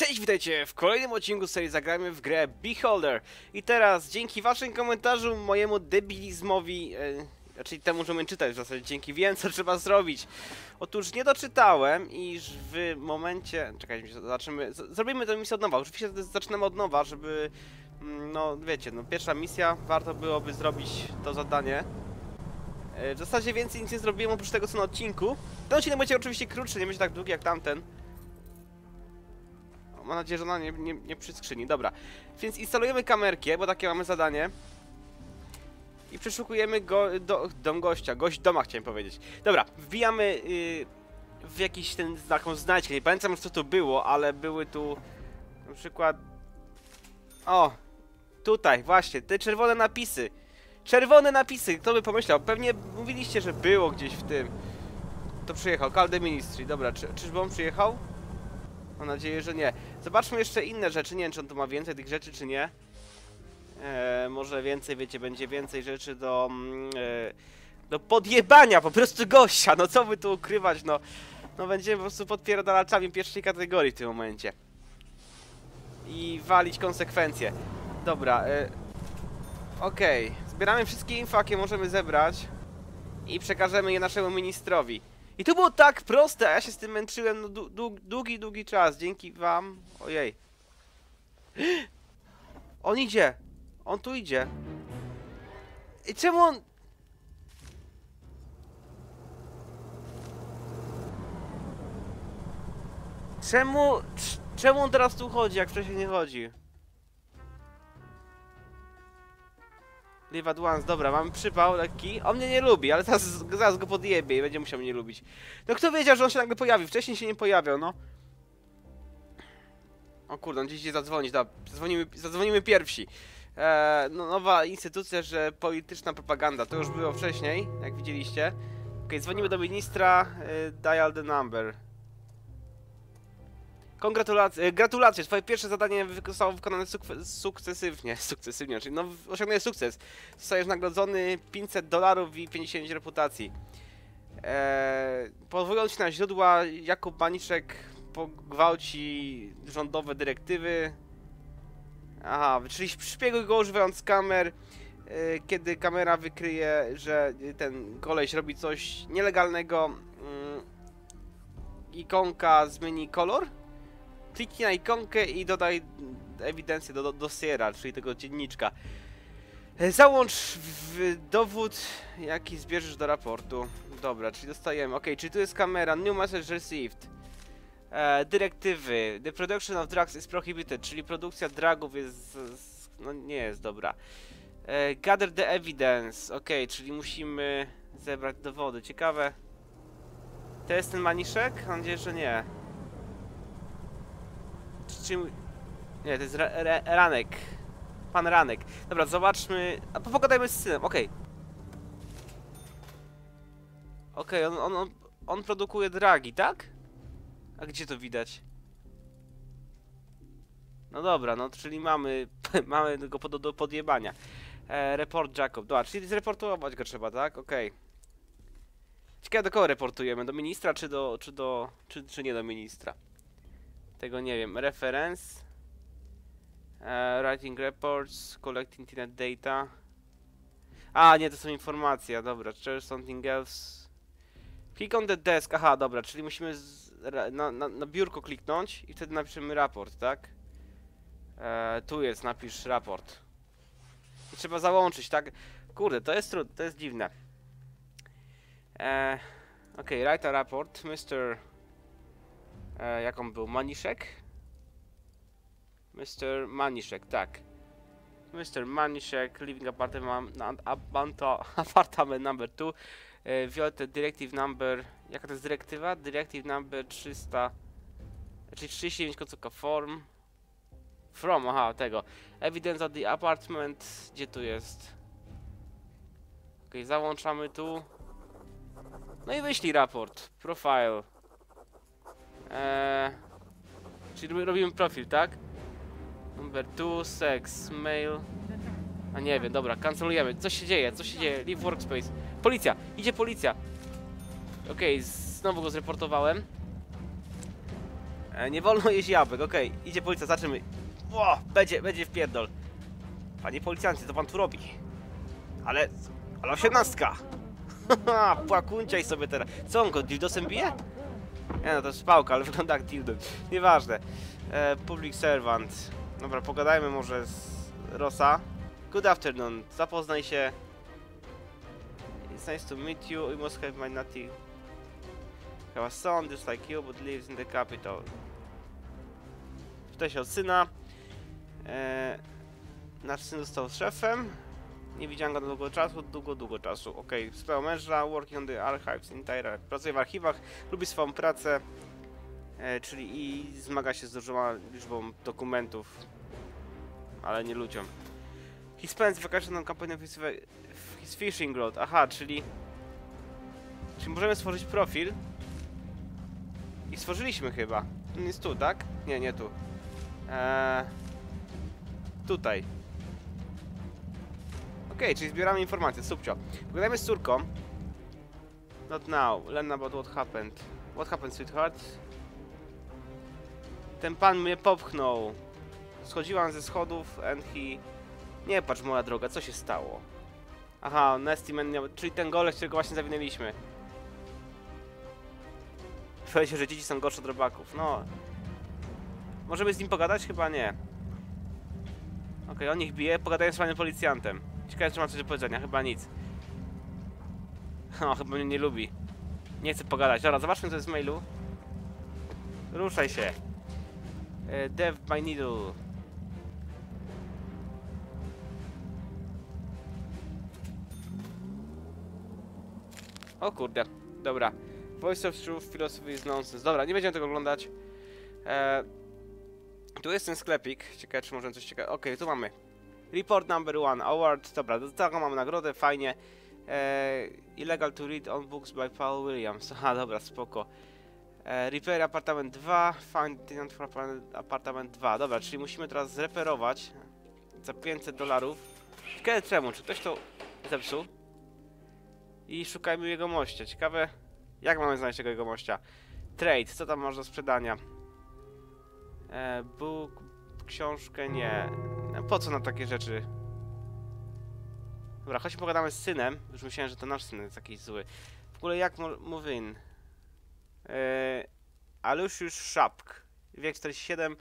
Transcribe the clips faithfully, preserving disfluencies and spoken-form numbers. Cześć, witajcie w kolejnym odcinku serii Zagrajmy w grę Beholder. I teraz dzięki waszym komentarzu, mojemu debilizmowi, e, czyli temu, że umiem czytać w zasadzie, dzięki wiem co trzeba zrobić. Otóż nie doczytałem, iż w momencie... Czekajcie, zobaczymy. Zrobimy tę misję od nowa. Oczywiście zaczynamy od nowa, żeby... No wiecie, no pierwsza misja, warto byłoby zrobić to zadanie. E, w zasadzie więcej nic nie zrobiłem oprócz tego co na odcinku. Ten odcinek będzie oczywiście krótszy, nie będzie tak długi jak tamten. Mam nadzieję, że ona nie, nie, nie przyskrzyni. Dobra, więc instalujemy kamerkę, bo takie mamy zadanie. I przeszukujemy go, do, dom gościa. Gość doma, chciałem powiedzieć. Dobra, wbijamy yy, w jakiś ten taką znajdźkę. Nie pamiętam już co tu było, ale były tu na przykład... O, tutaj właśnie, te czerwone napisy. Czerwone napisy, kto by pomyślał? Pewnie mówiliście, że było gdzieś w tym. To przyjechał, Kalde Ministry. Dobra, czy, czyżby on przyjechał? Mam nadzieję, że nie. Zobaczmy jeszcze inne rzeczy. Nie wiem, czy on tu ma więcej tych rzeczy, czy nie. E, może więcej, wiecie, będzie więcej rzeczy do... E, do podjebania po prostu gościa. No co by tu ukrywać, no. No będziemy po prostu podpierdalaczami pierwszej kategorii w tym momencie. I walić konsekwencje. Dobra. E, Okej. Okay. Zbieramy wszystkie info, jakie możemy zebrać. I przekażemy je naszemu ministrowi. I to było tak proste, a ja się z tym męczyłem no, długi, długi, długi czas. Dzięki wam. Ojej. On idzie. On tu idzie. I czemu on... Czemu... Czemu on teraz tu chodzi, jak wcześniej nie chodzi? Live at once, dobra, mam przypał lekki. On mnie nie lubi, ale zaraz, zaraz go podjebie i będzie musiał mnie lubić. No kto wiedział, że on się nagle pojawi? Wcześniej się nie pojawiał, no. O kurde, on gdzieś idzie zadzwonić, da, zadzwonimy, zadzwonimy pierwsi. Eee, no, nowa instytucja, że polityczna propaganda, to już było wcześniej, jak widzieliście. Ok, dzwonimy do ministra, e, dial the number. Kongratulacje, gratulacje, twoje pierwsze zadanie zostało wykonane suk sukcesywnie, sukcesywnie, czyli no osiągnąłeś sukces. Zostajesz nagrodzony pięćset dolarów i pięćdziesiąt reputacji. Eee, powołując się na źródła, Jakub Paniczek pogwałci rządowe dyrektywy. Aha, czyli szpieguj go używając kamer, eee, kiedy kamera wykryje, że ten koleś robi coś nielegalnego. Yy, ikonka zmieni kolor. Kliknij na ikonkę i dodaj ewidencję do, do dosiera, czyli tego dzienniczka. Załącz w dowód, jaki zbierzesz do raportu. Dobra, czyli dostajemy. Ok, czyli tu jest kamera. New message received. E, dyrektywy. The production of drugs is prohibited, czyli produkcja dragów jest... No nie jest dobra. E, gather the evidence. Ok, czyli musimy zebrać dowody. Ciekawe. To jest ten maniszek? Mam nadzieję, że nie. Czym... Nie, to jest ra ra Ranek. Pan Ranek. Dobra, zobaczmy... A pogadajmy z synem, okej. Okay. Okej, okay, on, on, on produkuje dragi, tak? A gdzie to widać? No dobra, no czyli mamy... mamy go pod, do podjebania. E, report Jakub. Dobra, czyli zreportować go trzeba, tak? Okej. Okay. Ciekawe, do kogo reportujemy? Do ministra, czy do... czy do... czy, czy nie do ministra? Tego nie wiem. Reference. Uh, writing reports. Collecting internet data. A, nie, to są informacje. Dobra, czy something else. Click on the desk. Aha, dobra, czyli musimy z, na, na, na biurko kliknąć i wtedy napiszemy raport, tak? Uh, tu jest, napisz raport. I trzeba załączyć, tak? Kurde, to jest trudne, to jest dziwne. Uh, ok, write a report. mister E, jaką był? Maniszek? mister Maniszek, tak. mister Maniszek, living apartment, apartment number two. E, Violeta directive number... Jaka to jest dyrektywa? Directive number trzysta... Czyli trzydzieści dziewięć końcówka form... From, aha, tego. Evidence of the apartment... Gdzie tu jest? Ok, załączamy tu. No i wyślij raport. Profile. Eee, czyli robimy profil, tak? Number two, sex, mail. A nie wiem, dobra, kancelujemy. Co się dzieje? Co się dzieje? Leave workspace. Policja! Idzie policja! Okej, okay, znowu go zreportowałem. E, nie wolno jeść jabłek, okej. Okay. Idzie policja, zaczynamy. O, będzie, będzie wpierdol. Panie policjancie, co pan tu robi? Ale, ale osiemnastka. Haha, płakunciaj sobie teraz. Co on go, dildosem bije? Nie no, to jest pałka, ale wygląda jak dildo. Nieważne. E, public servant. Dobra, pogadajmy może z Rosa. Good afternoon, zapoznaj się. It's nice to meet you, we must have my nutty. Have a son just like you, but lives in the capital. Tutaj się od syna. E, nasz syn został szefem. Nie widziałem go na długo czasu, długo, długo czasu. Okej, okay. Sprawa męża, working on the archives in Tyre. Pracuje w archiwach, lubi swoją pracę, e, czyli i zmaga się z dużą liczbą dokumentów, ale nie ludziom. He spends vacation on campaign of his, his fishing road. Aha, czyli... Czyli możemy stworzyć profil. I stworzyliśmy chyba. On jest tu, tak? Nie, nie tu. Eee, tutaj. Okej, okay, czyli zbieramy informacje, subcio. Pogadajmy z córką. Not now, learn about what happened. What happened, sweetheart? Ten pan mnie popchnął. Schodziłam ze schodów and he... Nie patrz, moja droga, co się stało? Aha, nasty man, czyli ten goleś, którego właśnie zawinęliśmy. Wydaje się, że dzieci są gorsze od robaków, no. Możemy z nim pogadać? Chyba nie. Okej, okay, on ich bije, pogadają z panem policjantem. Ciekawe, czy ma coś do powiedzenia, chyba nic. O, chyba mnie nie lubi. Nie chcę pogadać. Dobra, zobaczmy co jest w mailu. Ruszaj się. Death by needle. O kurde, dobra. Voice of Truth, Philosophy is Nonsense. Dobra, nie będziemy tego oglądać. Eee, tu jest ten sklepik. Ciekawe, czy możemy coś ciekawego. Okej, okay, tu mamy. Report number one, award. Dobra, do tego mamy nagrodę, fajnie. Eee, illegal to read on books by Paul Williams. Aha, dobra, spoko. Eee, repair apartament dwa, find tenant for apartament dwa. Dobra, czyli musimy teraz zreperować za pięćset dolarów. Ciekawe czemu, czy ktoś to zepsuł? I szukajmy jegomościa. Ciekawe, jak mamy znaleźć tego jegomościa? Trade, co tam masz do sprzedania? E, Bóg, książkę, nie. Po co nam takie rzeczy? Dobra, chodźmy pogadamy z synem. Już myślałem, że to nasz syn jest jakiś zły. W ogóle jak move in? E, Alio Szpak. Wiek czterdzieści siedem.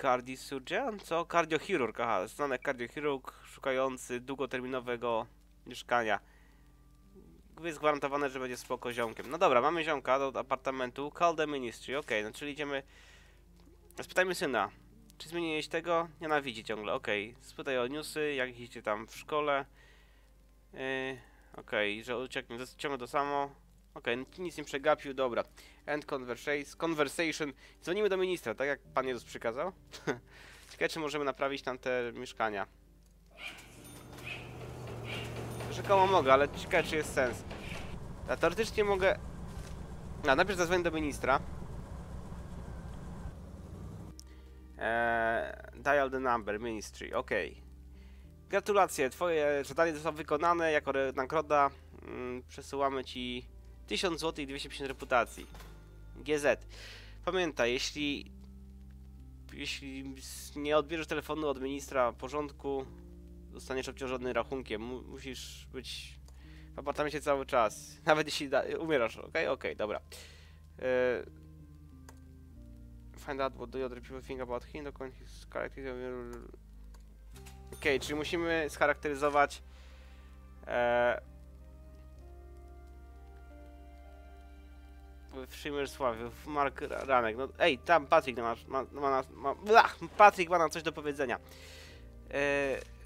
Cardiosurgeon? Co? Kardiochirurg, aha. Znany kardiochirurg szukający długoterminowego mieszkania. Jest gwarantowane, że będzie spoko ziomkiem. No dobra, mamy ziomka do apartamentu. Call the ministry, okej, okay, no czyli idziemy... Spytajmy syna. Czy zmieniłeś tego? Nienawidzi ciągle, okej. Okay. Spytaj o newsy, jak idzie tam w szkole. Yy, okej, okay, że ucieknie, ciągle to samo. Okej, okay, nic nie przegapił, dobra. End conversation. Dzwonimy do ministra, tak jak Pan Jezus przykazał. Ciekawe, czy możemy naprawić tam te mieszkania. Rzekomo mogę, ale ciekawe, czy jest sens. Ja teoretycznie mogę... No, najpierw zadzwonię do ministra. Eee, dial the number, ministry, ok. Gratulacje, twoje zadanie zostało wykonane. Jako nagroda mm, przesyłamy ci tysiąc złotych i dwieście pięćdziesiąt reputacji. G Z. Pamiętaj, jeśli... Jeśli nie odbierzesz telefonu od ministra porządku, zostaniesz obciążony rachunkiem. Musisz być w apartamencie cały czas. Nawet jeśli da umierasz, okej? Okay? Okej, okay, dobra. Uh, find out what the other people think about him. Okej, okay, czyli musimy scharakteryzować... Uh, Szymersławiu, Mark Ranek. No, ej, tam Patrick ma, ma, ma, ma, ma, Patrick ma nam coś do powiedzenia. Uh,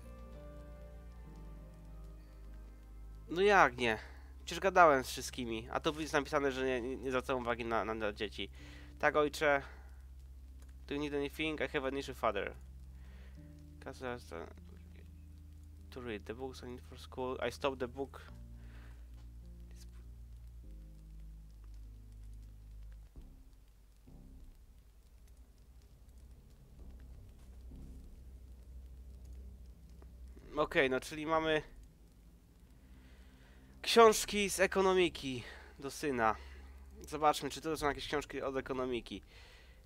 No jak nie? Przecież gadałem z wszystkimi, a to jest napisane, że nie, nie zwracam uwagi na, na, na dzieci. Tak ojcze... Do you need anything? I have an issue father. To read the books I need for school. I stopped the book. Okej, okay, no czyli mamy... Książki z ekonomiki do syna. Zobaczmy, czy tu są jakieś książki od ekonomiki.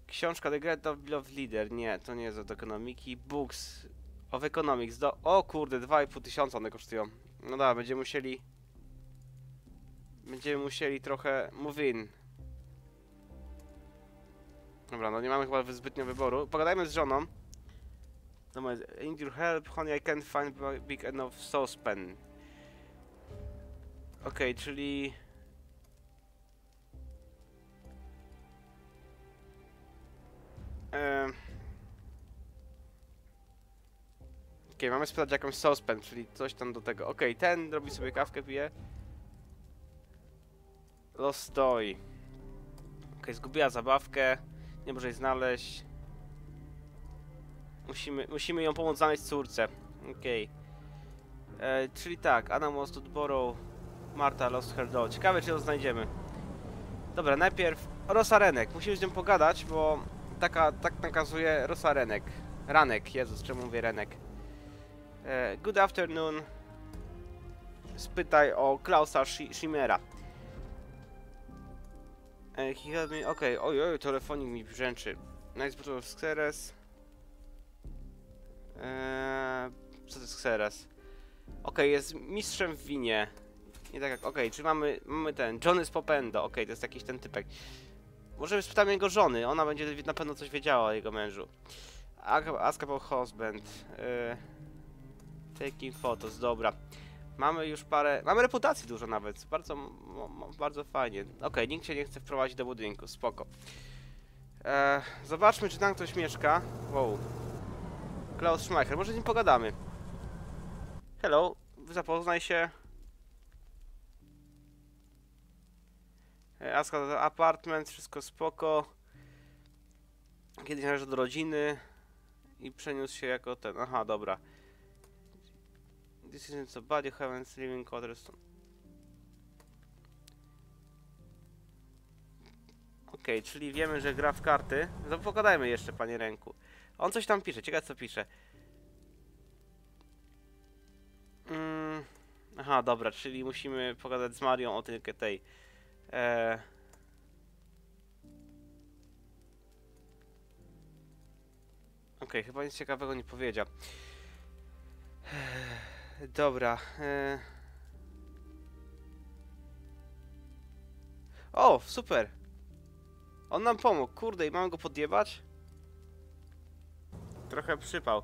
Książka The Great Love Leader. Nie, to nie jest od ekonomiki. Books of Economics. Do... O kurde, dwa i pół tysiąca one kosztują. No dobra, będziemy musieli... Będziemy musieli trochę... Move in. Dobra, no nie mamy chyba zbytnio wyboru. Pogadajmy z żoną. Dobra, need your help, honey, I can't find big enough saucepan. Okej, okay, czyli... Eee... Okej, okay, mamy spytać jakąś saucepan, czyli coś tam do tego. Okej, okay, ten robi sobie kawkę, pije. Los stoi. Okej, okay, zgubiła zabawkę. Nie może jej znaleźć. Musimy, musimy ją pomóc znaleźć córce. Okej. Okay. Eee, czyli tak, Anna lost to borrow. Marta lost her doll. Ciekawe, czy ją znajdziemy. Dobra, najpierw Rosa Renek. Musimy z nią pogadać, bo taka, tak nakazuje Rosa Renek. Ranek, Jezus, czemu mówię Renek? Eee, good afternoon. Spytaj o Klausa Schimera. Eee, he had me... Okej, okay. Ojoj, telefonik mi brzęczy. Nice bottle of Xeres. Eee, co to jest Xeres? Okej, okay, jest mistrzem w winie. Nie tak jak, okej, okay, czy mamy, mamy ten, Johnny z Popendo, okej, okay, to jest jakiś ten typek. Może spytamy jego żony, ona będzie na pewno coś wiedziała o jego mężu. Ask about husband. Eee, taking photos, dobra. Mamy już parę, mamy reputacji dużo nawet, bardzo, bardzo fajnie. Okej, okay, nikt się nie chce wprowadzić do budynku, spoko. Eee, zobaczmy, czy tam ktoś mieszka. Wow. Klaus Schmeicher, może z nim pogadamy. Hello, zapoznaj się. Aska apartment, wszystko spoko. Kiedyś należy do rodziny i przeniósł się jako ten. Aha, dobra. This isn't so bad, you haven't living quarters. Okej, okay, czyli wiemy, że gra w karty. No pogadajmy jeszcze, panie Renku. On coś tam pisze, ciekawe co pisze. Mm, aha, dobra, czyli musimy pogadać z Marią o tylko tej. Eee. Okej, okay, chyba nic ciekawego nie powiedział. Eee, dobra. Eee. O, super. On nam pomógł, kurde, i mamy go podjebać? Trochę przypał.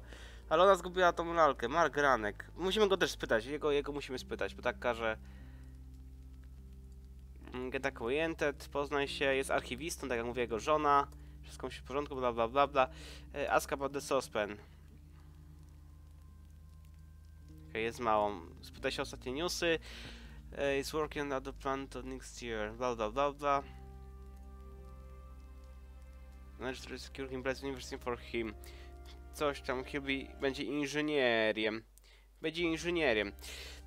Ale ona zgubiła tą lalkę, Mark Ranek. Musimy go też spytać, jego, jego musimy spytać, bo tak każe... Get acquainted, poznaj się, jest archiwistą, tak jak mówi jego żona. Wszystko musi w porządku, bla bla bla bla. Ask about the saucepan. Okay, jest małą. Spytaj się o ostatnie newsy. It's working at the plant to next year, bla bla bla bla. Manager is securing place university for him. Coś tam, Hubie będzie inżynierem. Będzie inżynierem.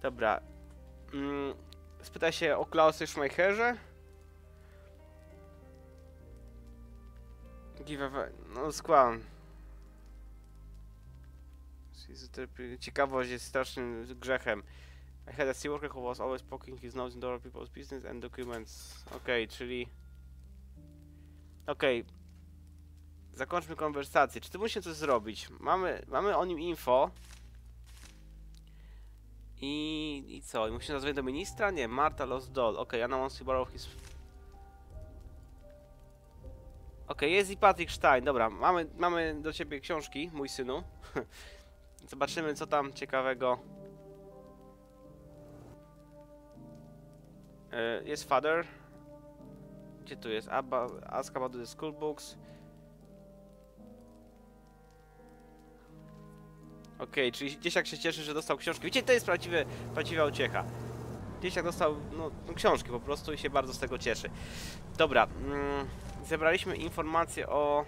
Dobra. Mm. Spyta się o Klausie Schmeicherze. Give a... No skłam. Ciekawość jest strasznym grzechem. I had a sea worker who was always poking his nose in other people's business and documents. Okej, okay, czyli... Okej. Okay. Zakończmy konwersację. Czy ty musisz coś zrobić? Mamy, mamy o nim info. I, i co? I musimy zadzwonić do ministra? Nie, Marta lost doll. Okej, okay, Anna wants to borrow his... Okej, okay, jest i Patrick Stein. Dobra, mamy, mamy do ciebie książki, mój synu. Zobaczymy, co tam ciekawego. Jest father. Gdzie tu jest? Abba, ask about the school books. Okej, okay, czyli dzieciak się cieszy, że dostał książki. Wiecie, to jest prawdziwe, prawdziwa uciecha. Dzieciak dostał no, książki po prostu i się bardzo z tego cieszy. Dobra, mm, zebraliśmy informacje o...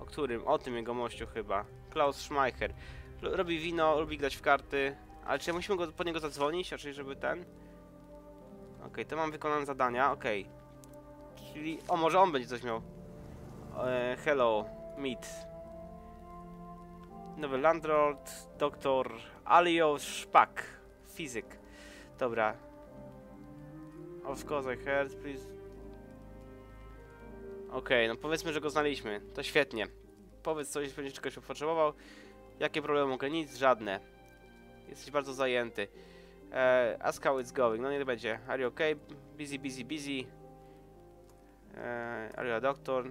O którym? O tym jegomościu chyba. Klaus Schmeicher. L robi wino, lubi grać w karty. Ale czy musimy go, po niego zadzwonić? Raczej, żeby ten... Okej, okay, to mam wykonane zadania, okej. Okay. Czyli... O, może on będzie coś miał. E, hello, meet. Nowy landlord, doktor Alio Szpak, fizyk. Dobra. Of course I heard, please. Okej, okay, no powiedzmy, że go znaliśmy. To świetnie. Powiedz coś, będziesz czegoś potrzebował. Jakie problemy mogę? Nic, żadne. Jesteś bardzo zajęty. Uh, ask how it's going. No nie będzie. Are you okay? Busy, busy, busy. Uh, are you a doctor?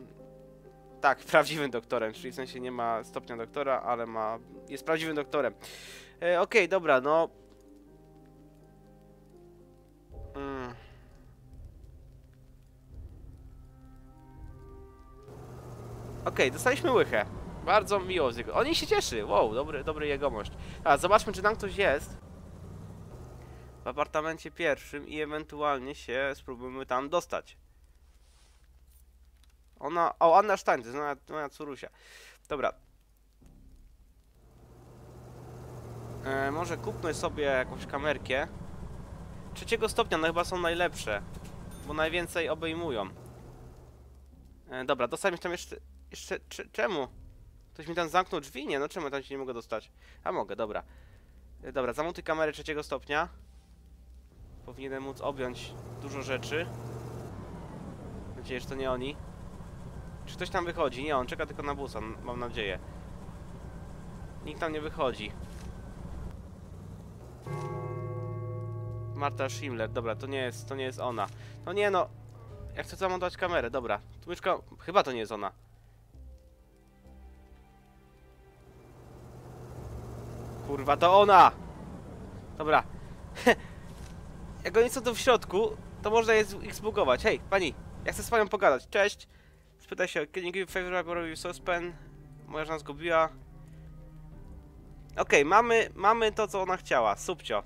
Tak, prawdziwym doktorem, czyli w sensie nie ma stopnia doktora, ale ma... jest prawdziwym doktorem. E, Okej, okay, dobra, no... Mm. Okej, okay, dostaliśmy łychę. Bardzo miło z niego. On się cieszy, wow, dobry, dobry jegomość. A, zobaczmy, czy tam ktoś jest w apartamencie pierwszym i ewentualnie się spróbujmy tam dostać. Ona... O, Anna Stein, to jest moja, moja córusia. Dobra. E, może kupmy sobie jakąś kamerkę. Trzeciego stopnia, no chyba są najlepsze. Bo najwięcej obejmują. E, dobra, dostałem się tam jeszcze... jeszcze czemu? Ktoś mi tam zamknął drzwi? Nie, no czemu tam się nie mogę dostać? A mogę, dobra. E, dobra, zamontuj kamerę trzeciego stopnia. Powinienem móc objąć dużo rzeczy. Mam nadzieję, że to nie oni. Czy ktoś tam wychodzi? Nie, on czeka tylko na busa, mam nadzieję. Nikt tam nie wychodzi. Marta Schimler, dobra, to nie jest, to nie jest ona. No nie no, ja chcę zamontować kamerę, dobra. Tłyczka, chyba to nie jest ona. Kurwa, to ona! Dobra. Jak oni są tu w środku, to można je ich zbugować. Hej, pani, ja chcę z panią pogadać, cześć! Spytaj się, can you give favor, I borrow your saucepan? Moja żona zgubiła. Okej, okay, mamy, mamy to, co ona chciała. Subcio.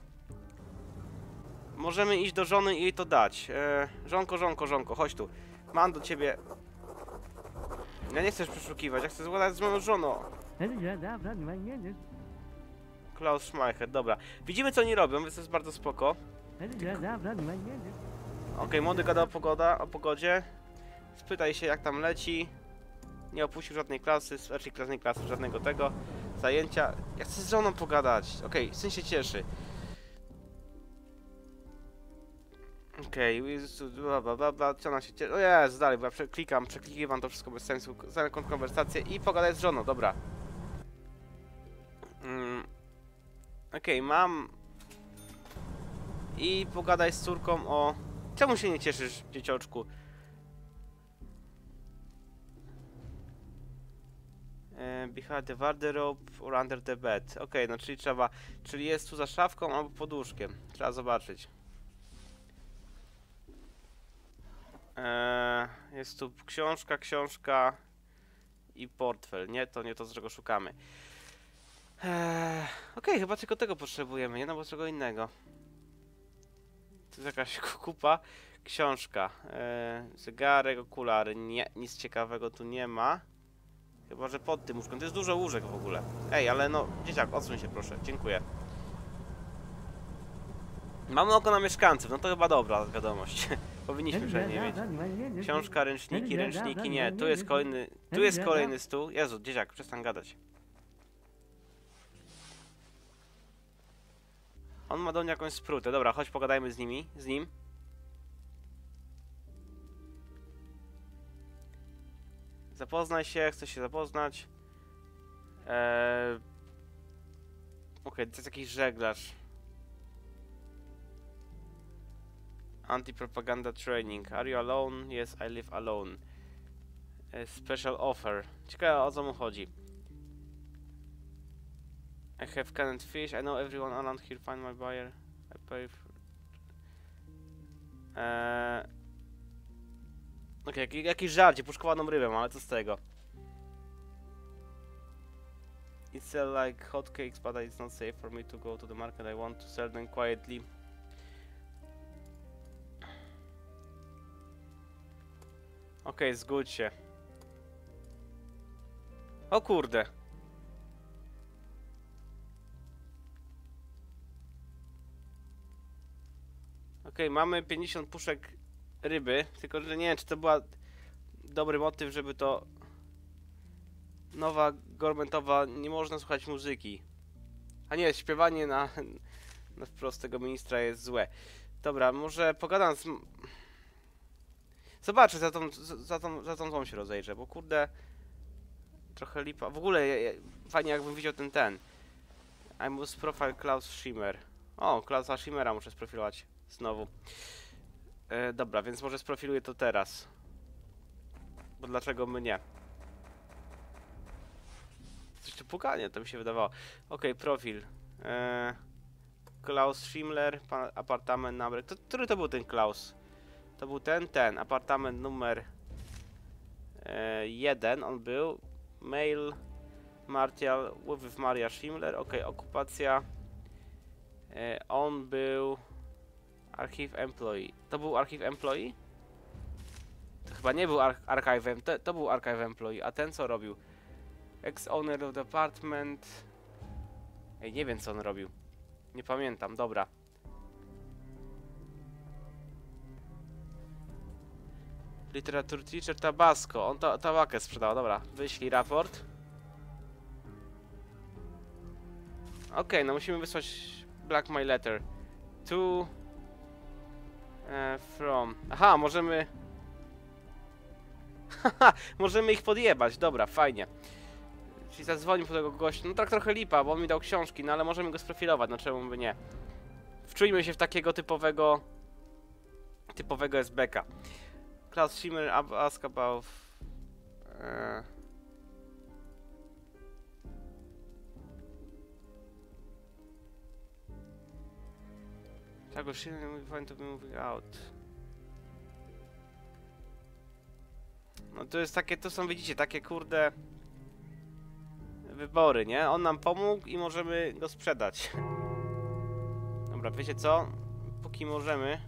Możemy iść do żony i jej to dać. Eee, żonko, żonko, żonko, chodź tu. Mam do ciebie... Ja nie chcesz przeszukiwać, ja chcę zgadać z moją żoną. Klaus Schmeicher, dobra. Widzimy, co oni robią, więc to jest bardzo spoko. Okej, okay, młody gada o, pogoda, o pogodzie. Spytaj się, jak tam leci. Nie opuścił żadnej klasy, raczej klasnej klasy, żadnego tego zajęcia. Ja chcę z żoną pogadać. Okej, okay, syn się cieszy. Okej, okay, bla bla bla, co ona się cieszy? O jest, dalej, bo ja przeklikam, przeklikiwam to wszystko bez sensu. Zamykam konwersację i pogadaj z żoną, dobra. Mm. Okej, okay, mam... I pogadaj z córką o... Czemu się nie cieszysz, dziecioczku? Behind the wardrobe or under the bed. Okej, okay, no czyli trzeba... Czyli jest tu za szafką albo pod łóżkiem. Trzeba zobaczyć. Eee, jest tu książka, książka i portfel. Nie, to nie to, z czego szukamy. Eee, Okej, okay, chyba tylko tego potrzebujemy, nie? No bo czego innego. To jest jakaś kupa. Książka. Eee, zegarek, okulary. Nie, nic ciekawego tu nie ma. Chyba, że pod tym łóżkiem. To jest dużo łóżek w ogóle. Ej, ale no, dzieciak, odsuń się proszę. Dziękuję. Mamy oko na mieszkańców. No to chyba dobra wiadomość. Powinniśmy przynajmniej mieć. Książka, ręczniki, ręczniki. Nie, tu jest kolejny... Tu jest kolejny stół. Jezu, dzieciak, przestań gadać. On ma do mnie jakąś sprutę. Dobra, chodź pogadajmy z nimi. Z nim. Zapoznaj się, chcę się zapoznać. Eee... Okej, okay, to jest jakiś żeglarz. Anti-propaganda training. Are you alone? Yes, I live alone. Eee, special offer. Ciekawe, o co mu chodzi. I have canned fish. I know everyone around here. Find my buyer. I pay for... Eee... Okej, okay, jakiś żarcie, puszkowaną rybę, ale co z tego? It's sell like hotcakes, but it's not safe for me to go to the market. I want to sell them quietly. Okej, okay, zgódź się. O kurde. Okej, okay, mamy pięćdziesiąt puszek ryby, tylko że nie wiem, czy to była dobry motyw, żeby to nowa gormentowa, nie można słuchać muzyki. A nie, śpiewanie na, na wprost tego ministra jest złe. Dobra, może pogadam z... Zobaczę, za tą, za tą, za tą złą się rozejrzę, bo kurde... Trochę lipa... W ogóle ja, ja, fajnie jakbym widział ten ten. I must profile Klaus Schimmer. O, Klausa Schimmera muszę sprofilować. Znowu. E, dobra, więc może sprofiluję to teraz. Bo dlaczego mnie? Coś tu pukanie, to mi się wydawało. Okej, profil. E, Klaus Schimler, apartament numer... To, który to był ten Klaus? To był ten, ten. Apartament numer... E, jeden on był. Mail... Martial with Maria Schimler, ok, okupacja. E, on był Archive Employee. To był Archive Employee? To chyba nie był Archive, to, to był Archive Employee, a ten co robił? Ex-owner of department. Ej, nie wiem co on robił. Nie pamiętam, dobra. Literature Teacher Tabasco, on ta, tabakę sprzedał, dobra. Wyślij raport. Okej, okay, no musimy wysłać Black My Letter to e, from. Aha, możemy. Haha, możemy ich podjebać, dobra, fajnie. Czyli zadzwonił po tego gościa. No tak trochę lipa, bo on mi dał książki, no ale możemy go sprofilować, no czemu by nie? Wczujmy się w takiego typowego. Typowego S B K. Klaus Schimmer ask about. E... Czegoś silnie mówiłem, to by moving out. No to jest takie, to są widzicie, takie kurde wybory, nie? On nam pomógł i możemy go sprzedać. Dobra, wiecie co? Póki możemy.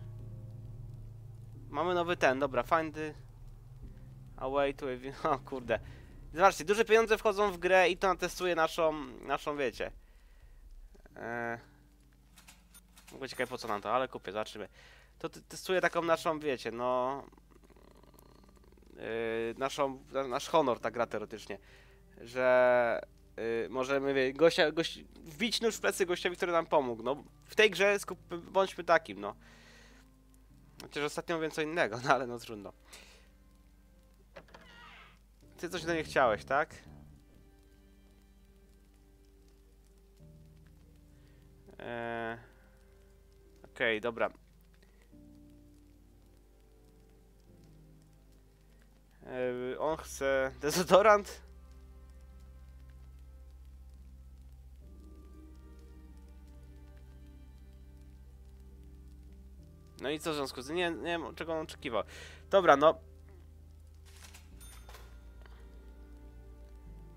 Mamy nowy ten, dobra, find the... Away to... O kurde. Zobaczcie, duże pieniądze wchodzą w grę i to natestuje naszą, naszą wiecie. Eee... Mogę ciekawe po co nam to, ale kupię, zobaczymy. To testuję taką naszą, wiecie, no... Yy, naszą, nasz honor, ta gra teoretycznie. Że... Yy, możemy, gościa, gości, wbić nóż w plecy gościowi, który nam pomógł, no. W tej grze skup, bądźmy takim, no. Chociaż ostatnio mówię co innego, no ale no trudno. Ty coś do niej chciałeś, tak? Eee... Okej, okay, dobra. Yy, on chce... Dezodorant? No i co w związku z tym? Nie, nie wiem, czego on oczekiwał. Dobra, no.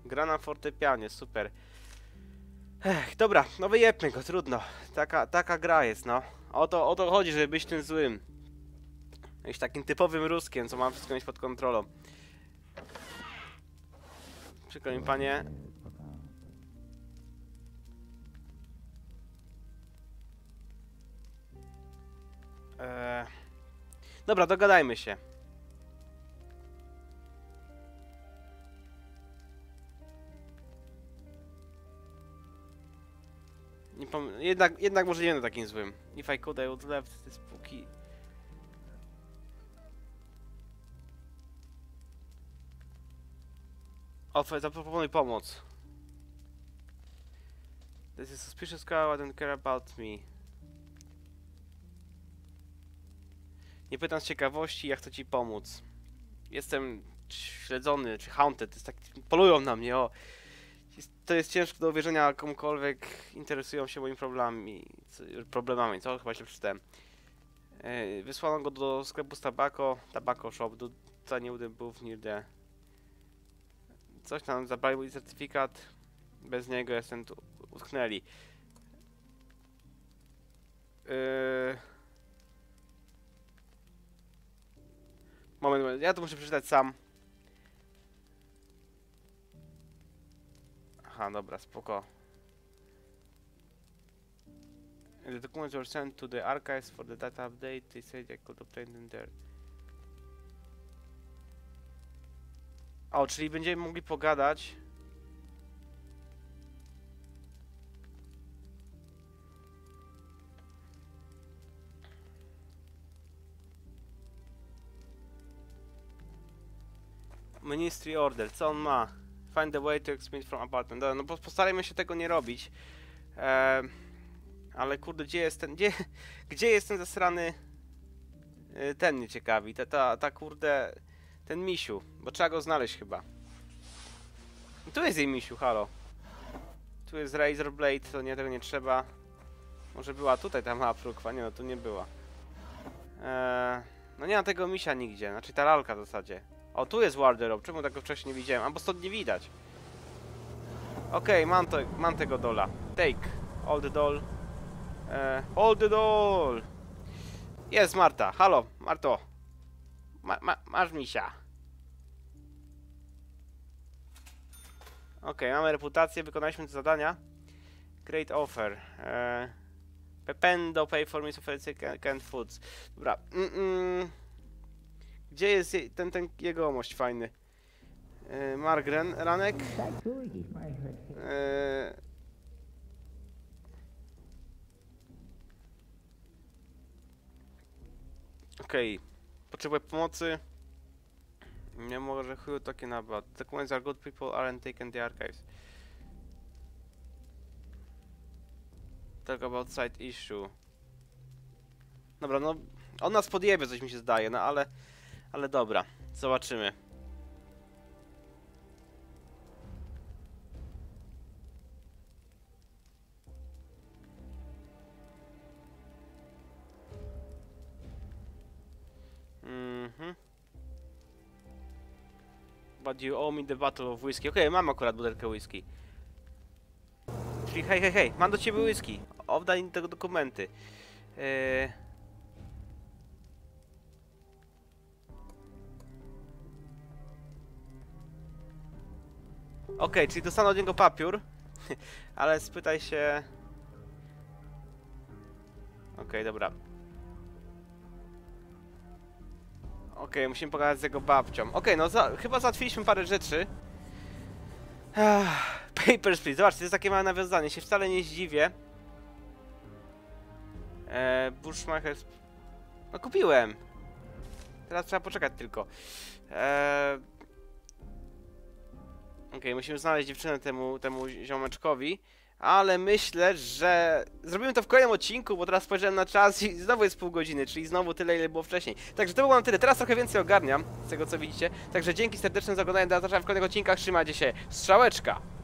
Gra na fortepianie, super. Ech, dobra, no wyjebmy go, trudno. Taka, taka gra jest, no. O to, o to chodzi, żeby być tym złym. Jakimś takim typowym ruskiem, co mam wszystko mieć pod kontrolą. Przykro mi, panie. Eee... Dobra, dogadajmy się. Nie pom jednak, jednak może nie będę takim złym. If I could, I would left this spooky. Offer, zaproponuj pomoc. This is suspicious girl, I don't care about me. Nie pytam z ciekawości, ja chcę ci pomóc. Jestem śledzony, czy haunted, jest tak, polują na mnie, o. To jest ciężko do uwierzenia, komukolwiek interesują się moimi problemami, problemami, co? Chyba się przeczytałem. Yy, wysłano go do sklepu z tabako, tabako shop, do taniudy bów, nigdy. Coś tam, zabrali mój certyfikat, bez niego jestem tu, utknęli. Yy... Moment, moment, ja to muszę przeczytać sam. Aha, dobra, spoko. The documents were sent to the archives for the data update. They said I could obtain them there. O, czyli będziemy mogli pogadać. Ministry Order, co on ma? Find a way to expand from apartment. No postarajmy się tego nie robić. Eee, ale kurde, gdzie jest ten, gdzie, gdzie jest ten zasrany... Ten mnie ciekawi, ta, ta, ta kurde... Ten misiu, bo trzeba go znaleźć chyba. I tu jest jej misiu, halo. Tu jest Razor Blade, to nie, tego nie trzeba. Może była tutaj ta mała prókwa, nie no, tu nie była. Eee, no nie ma tego misia nigdzie, znaczy ta lalka w zasadzie. O, tu jest Wardrobe, czemu tego wcześniej nie widziałem? A bo stąd nie widać. Okej, okay, mam, mam tego dola. Take, all the doll. Eee, all the doll! Jest Marta, halo, Marto. Ma, ma, masz misia. Okej, okay, mamy reputację, wykonaliśmy te zadania. Great offer. Eee, Pependo pay for me can, canned foods. Dobra. Mm -mm. Gdzie jest je, ten, ten jegomość fajny? Eee, Margren, ranek. Eee, Okej. Okay. Potrzebuję pomocy. Nie może chuju takie nabat. The coins are good, people aren't taken the archives. Talk about side issue. Dobra, no on nas podjebie, coś mi się zdaje, no ale... Ale dobra, zobaczymy. Mhm. But you owe me the battle of whisky. Okej, okay, mam akurat butelkę whisky. Czyli hej, hej, hej, mam do ciebie whisky. Oddaj mi tego dokumenty. Yy... Okej, okay, czyli dostanę od niego papiór. Ale spytaj się... Okej, okay, dobra. Okej, okay, musimy pogadać z jego babcią. Okej, okay, no za chyba załatwiliśmy parę rzeczy. Papers, please. Zobaczcie, to jest takie małe nawiązanie. Się wcale nie zdziwię. Eee, Bushmacher... No kupiłem. Teraz trzeba poczekać tylko. Eee... Okej, okay, musimy znaleźć dziewczynę temu, temu ziomeczkowi. Ale myślę, że zrobimy to w kolejnym odcinku, bo teraz spojrzałem na czas i znowu jest pół godziny, czyli znowu tyle, ile było wcześniej. Także to było na tyle, teraz trochę więcej ogarniam z tego, co widzicie. Także dzięki serdeczne za oglądanie, do zobaczenia w kolejnych odcinkach, trzymajcie się, strzałeczka!